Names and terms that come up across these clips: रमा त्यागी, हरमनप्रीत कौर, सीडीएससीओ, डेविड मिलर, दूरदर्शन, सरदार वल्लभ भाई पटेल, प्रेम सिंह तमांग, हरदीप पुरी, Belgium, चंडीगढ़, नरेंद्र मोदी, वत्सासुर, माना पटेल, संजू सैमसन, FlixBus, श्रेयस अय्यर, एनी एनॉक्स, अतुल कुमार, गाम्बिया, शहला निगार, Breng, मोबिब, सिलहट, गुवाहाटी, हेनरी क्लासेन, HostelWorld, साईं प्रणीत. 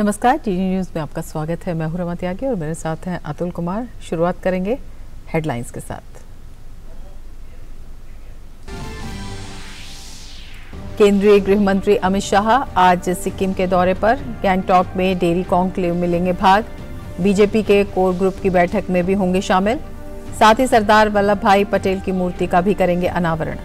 नमस्कार, TV news में आपका स्वागत है। मैं हूं रमा त्यागी और मेरे साथ हैं अतुल कुमार। शुरुआत करेंगे हेडलाइंस के साथ। केंद्रीय गृह मंत्री अमित शाह आज सिक्किम के दौरे पर। गैंगटॉक में डेयरी कॉन्क्लेव में लेंगे भाग। बीजेपी के कोर ग्रुप की बैठक में भी होंगे शामिल। साथ ही सरदार वल्लभ भाई पटेल की मूर्ति का भी करेंगे अनावरण।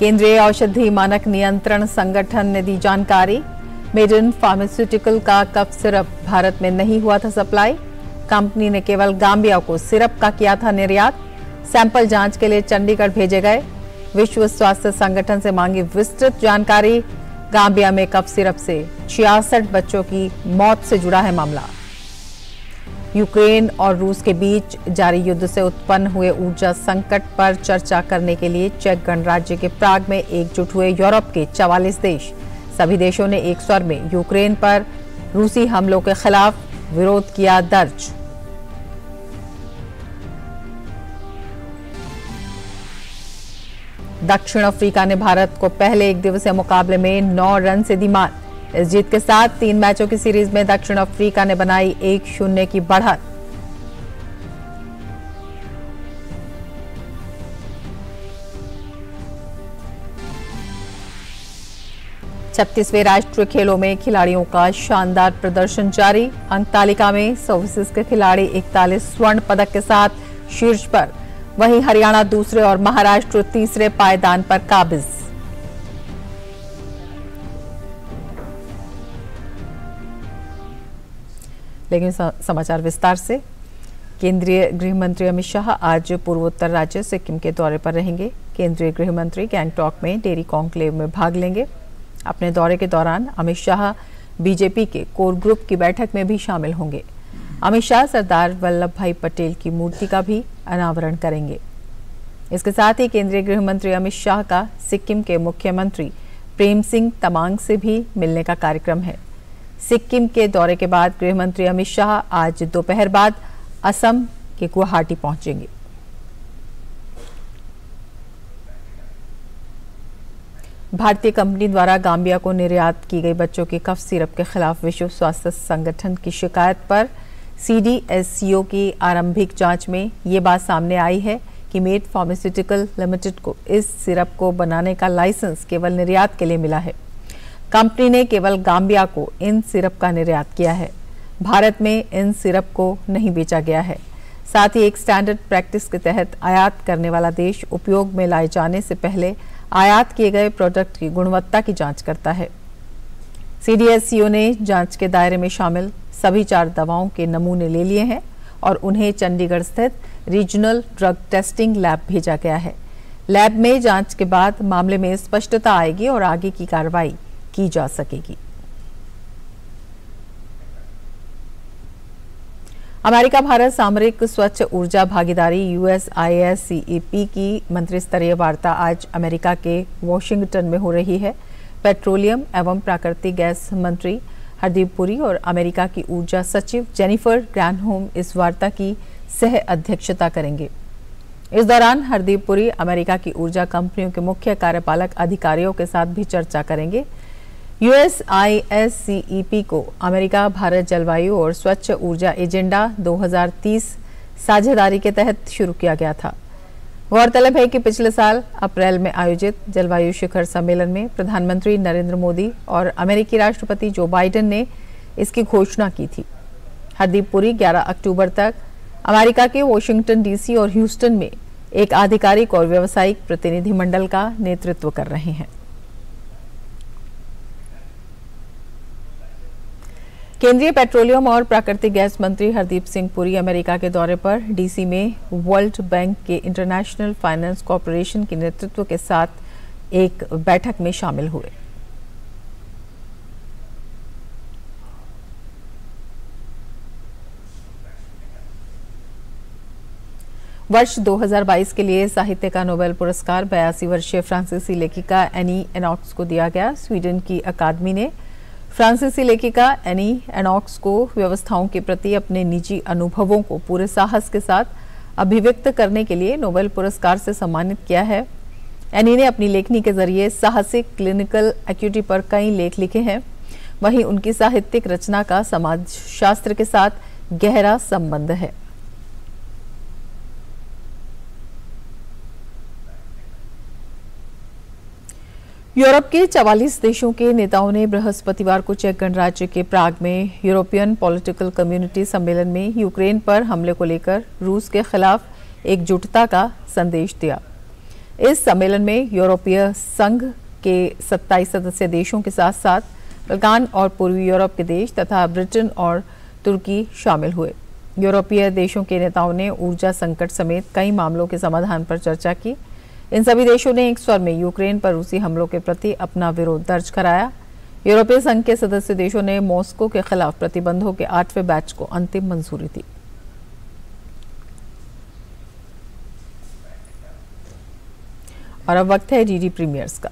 केंद्रीय औषधि मानक नियंत्रण संगठन ने दी जानकारी। मेट फार्मास्यूटिकल का कफ सिरप भारत में नहीं हुआ था सप्लाई। कंपनी ने केवल गाम्बिया को सिरप का किया था निर्यात। सैंपल जांच के लिए चंडीगढ़ भेजे गए। विश्व स्वास्थ्य संगठन से मांगी विस्तृत जानकारी। गाम्बिया में कफ सिरप से 66 बच्चों की मौत से जुड़ा है मामला। यूक्रेन और रूस के बीच जारी युद्ध से उत्पन्न हुए ऊर्जा संकट पर चर्चा करने के लिए चेक गणराज्य के प्राग में एकजुट हुए यूरोप के 44 देश। सभी देशों ने एक स्वर में यूक्रेन पर रूसी हमलों के खिलाफ विरोध किया दर्ज। दक्षिण अफ्रीका ने भारत को पहले एक दिवसीय मुकाबले में 9 रन से दी मात। इस जीत के साथ 3 मैचों की सीरीज में दक्षिण अफ्रीका ने बनाई 1-0 की बढ़त। छत्तीसवें राष्ट्रीय खेलों में खिलाड़ियों का शानदार प्रदर्शन जारी। अंक तालिका में सर्विसेज के खिलाड़ी 41 स्वर्ण पदक के साथ शीर्ष पर। वहीं हरियाणा दूसरे और महाराष्ट्र तीसरे पायदान पर काबिज। लेकिन समाचार विस्तार से। केंद्रीय गृह मंत्री अमित शाह आज पूर्वोत्तर राज्य सिक्किम के दौरे पर रहेंगे। केंद्रीय गृह मंत्री गैंगटॉक में डेयरी कॉन्क्लेव में भाग लेंगे। अपने दौरे के दौरान अमित शाह बीजेपी के कोर ग्रुप की बैठक में भी शामिल होंगे। अमित शाह सरदार वल्लभ भाई पटेल की मूर्ति का भी अनावरण करेंगे। इसके साथ ही केंद्रीय गृह मंत्री अमित शाह का सिक्किम के मुख्यमंत्री प्रेम सिंह तमांग से भी मिलने का कार्यक्रम है। सिक्किम के दौरे के बाद गृह मंत्री अमित शाह आज दोपहर बाद असम के गुवाहाटी पहुंचेंगे। भारतीय कंपनी द्वारा गाम्बिया को निर्यात की गई बच्चों के कफ सिरप के खिलाफ विश्व स्वास्थ्य संगठन की शिकायत पर सीडीएससीओ की आरंभिक जांच में ये बात सामने आई है कि मेट फार्मास्यूटिकल लिमिटेड को इस सिरप को बनाने का लाइसेंस केवल निर्यात के लिए मिला है। कंपनी ने केवल गाम्बिया को इन सिरप का निर्यात किया है। भारत में इन सिरप को नहीं बेचा गया है। साथ ही एक स्टैंडर्ड प्रैक्टिस के तहत आयात करने वाला देश उपयोग में लाए जाने से पहले आयात किए गए प्रोडक्ट की गुणवत्ता की जांच करता है। सीडीएससीओ ने जांच के दायरे में शामिल सभी 4 दवाओं के नमूने ले लिए हैं और उन्हें चंडीगढ़ स्थित रीजनल ड्रग टेस्टिंग लैब भेजा गया है। लैब में जांच के बाद मामले में स्पष्टता आएगी और आगे की कार्रवाई की जा सकेगी। अमेरिका भारत सामरिक स्वच्छ ऊर्जा भागीदारी यूएसआईएससीएपी की मंत्री स्तरीय वार्ता आज अमेरिका के वॉशिंगटन में हो रही है। पेट्रोलियम एवं प्राकृतिक गैस मंत्री हरदीप पुरी और अमेरिका की ऊर्जा सचिव जेनिफर ग्रैनहोम इस वार्ता की सह अध्यक्षता करेंगे। इस दौरान हरदीप पुरी अमेरिका की ऊर्जा कंपनियों के मुख्य कार्यपालक अधिकारियों के साथ भी चर्चा करेंगे। यूएसआईएससीएपी को अमेरिका भारत जलवायु और स्वच्छ ऊर्जा एजेंडा 2030 साझेदारी के तहत शुरू किया गया था। गौरतलब है कि पिछले साल अप्रैल में आयोजित जलवायु शिखर सम्मेलन में प्रधानमंत्री नरेंद्र मोदी और अमेरिकी राष्ट्रपति जो बाइडेन ने इसकी घोषणा की थी। हरदीप पुरी 11 अक्टूबर तक अमेरिका के वॉशिंगटन डीसी और ह्यूस्टन में एक आधिकारिक और व्यावसायिक प्रतिनिधिमंडल का नेतृत्व कर रहे हैं। केंद्रीय पेट्रोलियम और प्राकृतिक गैस मंत्री हरदीप सिंह पुरी अमेरिका के दौरे पर डीसी में वर्ल्ड बैंक के इंटरनेशनल फाइनेंस कॉरपोरेशन के नेतृत्व के साथ एक बैठक में शामिल हुए। वर्ष 2022 के लिए साहित्य का नोबेल पुरस्कार 82 वर्षीय फ्रांसीसी लेखिका एनी एनॉक्स को दिया गया। स्वीडन की अकादमी ने फ्रांसीसी लेखिका एनी एनॉक्स को व्यवस्थाओं के प्रति अपने निजी अनुभवों को पूरे साहस के साथ अभिव्यक्त करने के लिए नोबेल पुरस्कार से सम्मानित किया है। एनी ने अपनी लेखनी के जरिए साहसिक क्लिनिकल एक्यूटी पर कई लेख लिखे हैं। वहीं उनकी साहित्यिक रचना का समाजशास्त्र के साथ गहरा संबंध है। यूरोप के 44 देशों के नेताओं ने बृहस्पतिवार को चेक गणराज्य के प्राग में यूरोपियन पॉलिटिकल कम्युनिटी सम्मेलन में यूक्रेन पर हमले को लेकर रूस के खिलाफ एकजुटता का संदेश दिया। इस सम्मेलन में यूरोपीय संघ के 27 सदस्य देशों के साथ साथ बल्कान और पूर्वी यूरोप के देश तथा ब्रिटेन और तुर्की शामिल हुए। यूरोपीय देशों के नेताओं ने ऊर्जा संकट समेत कई मामलों के समाधान पर चर्चा की। इन सभी देशों ने एक स्वर में यूक्रेन पर रूसी हमलों के प्रति अपना विरोध दर्ज कराया। यूरोपीय संघ के सदस्य देशों ने मॉस्को के खिलाफ प्रतिबंधों के 8वें बैच को अंतिम मंजूरी दी। और अब वक्त है डीडी प्रीमियर्स का।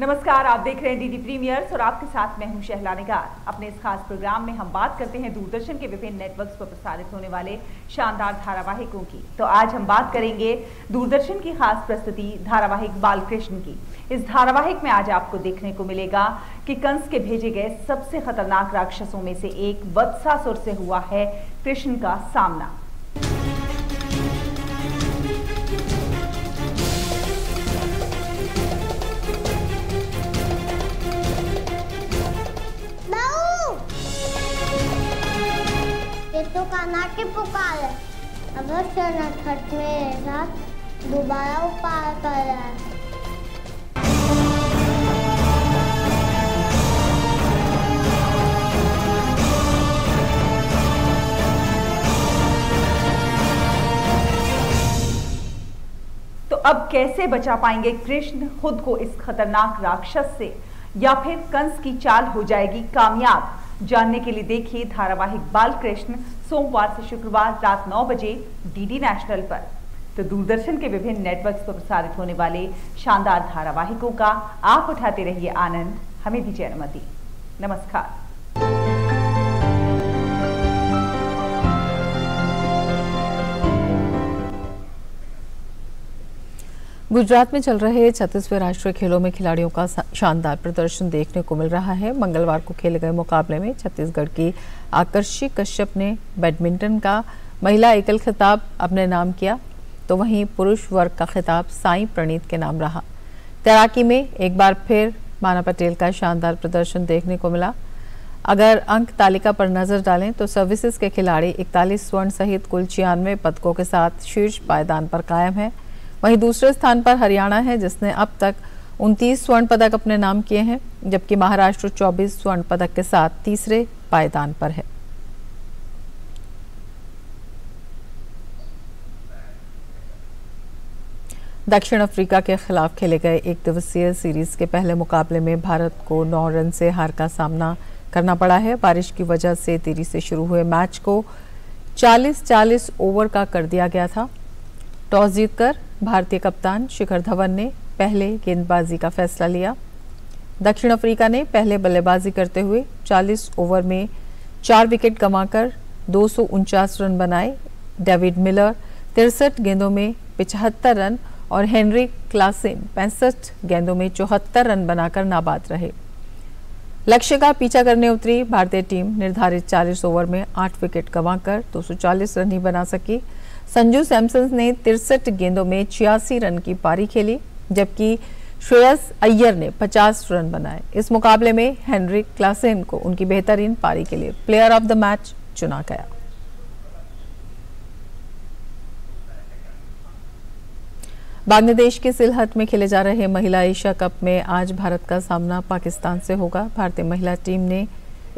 नमस्कार, आप देख रहे हैं डीडी प्रीमियर्स और आपके साथ मैं हूं शहला निगार। अपने इस खास प्रोग्राम में हम बात करते हैं दूरदर्शन के विभिन्न नेटवर्क्स पर प्रसारित होने वाले शानदार धारावाहिकों की। तो आज हम बात करेंगे दूरदर्शन की खास प्रस्तुति धारावाहिक बालकृष्ण की। इस धारावाहिक में आज आपको देखने को मिलेगा कि कंस के भेजे गए सबसे खतरनाक राक्षसों में से एक वत्सासुर से हुआ है कृष्ण का सामना। तो कानाटी पुकार है, अवश्य नटखट में रात दोबारा उपाय कर रहा है। तो अब कैसे बचा पाएंगे कृष्ण खुद को इस खतरनाक राक्षस से, या फिर कंस की चाल हो जाएगी कामयाब? जानने के लिए देखिए धारावाहिक बालकृष्ण सोमवार से शुक्रवार रात 9 बजे डीडी नेशनल पर। तो दूरदर्शन के विभिन्न नेटवर्क्स पर प्रसारित होने वाले शानदार धारावाहिकों का आप उठाते रहिए आनंद। हमें दीजिए अनुमति। नमस्कार। गुजरात में चल रहे 36वें राष्ट्रीय खेलों में खिलाड़ियों का शानदार प्रदर्शन देखने को मिल रहा है। मंगलवार को खेले गए मुकाबले में छत्तीसगढ़ की आकर्षी कश्यप ने बैडमिंटन का महिला एकल खिताब अपने नाम किया, तो वहीं पुरुष वर्ग का खिताब साईं प्रणीत के नाम रहा। तैराकी में एक बार फिर माना पटेल का शानदार प्रदर्शन देखने को मिला। अगर अंक तालिका पर नजर डालें तो सर्विसेज के खिलाड़ी 41 स्वर्ण सहित कुल 96 पदकों के साथ शीर्ष पायदान पर कायम है। वहीं दूसरे स्थान पर हरियाणा है, जिसने अब तक 29 स्वर्ण पदक अपने नाम किए हैं, जबकि महाराष्ट्र 24 स्वर्ण पदक के साथ तीसरे पायदान पर है। दक्षिण अफ्रीका के खिलाफ खेले गए एक दिवसीय सीरीज के पहले मुकाबले में भारत को 9 रन से हार का सामना करना पड़ा है। बारिश की वजह से देरी से शुरू हुए मैच को 40-40 ओवर का कर दिया गया था। टॉस जीतकर भारतीय कप्तान शिखर धवन ने पहले गेंदबाजी का फैसला लिया। दक्षिण अफ्रीका ने पहले बल्लेबाजी करते हुए 40 ओवर में 4 विकेट गंवाकर 249 रन बनाए। डेविड मिलर 63 गेंदों में 75 रन और हेनरी क्लासेन 65 गेंदों में 74 रन बनाकर नाबाद रहे। लक्ष्य का पीछा करने उतरी भारतीय टीम निर्धारित 40 ओवर में 8 विकेट गंवाकर 240 रन ही बना सकी। संजू सैमसन ने 63 गेंदों में 86 रन की पारी खेली, जबकि श्रेयस अय्यर ने 50 रन बनाए। इस मुकाबले में हेनरी क्लासेन को उनकी बेहतरीन पारी के लिए प्लेयर ऑफ द मैच चुना गया। बांग्लादेश के सिलहट में खेले जा रहे महिला एशिया कप में आज भारत का सामना पाकिस्तान से होगा। भारतीय महिला टीम ने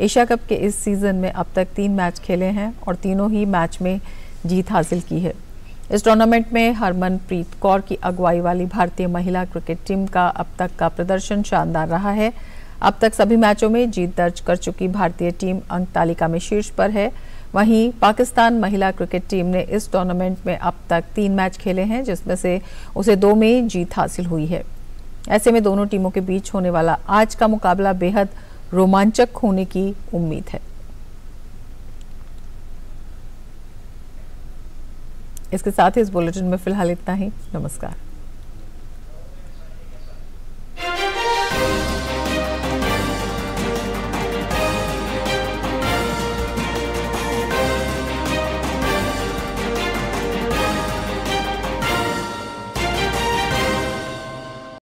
एशिया कप के इस सीजन में अब तक 3 मैच खेले हैं और तीनों ही मैच में जीत हासिल की है। इस टूर्नामेंट में हरमनप्रीत कौर की अगुवाई वाली भारतीय महिला क्रिकेट टीम का अब तक का प्रदर्शन शानदार रहा है। अब तक सभी मैचों में जीत दर्ज कर चुकी भारतीय टीम अंक तालिका में शीर्ष पर है। वहीं पाकिस्तान महिला क्रिकेट टीम ने इस टूर्नामेंट में अब तक 3 मैच खेले हैं, जिसमें से उसे 2 में जीत हासिल हुई है। ऐसे में दोनों टीमों के बीच होने वाला आज का मुकाबला बेहद रोमांचक होने की उम्मीद है। इसके साथ ही इस बुलेटिन में फिलहाल इतना ही। नमस्कार।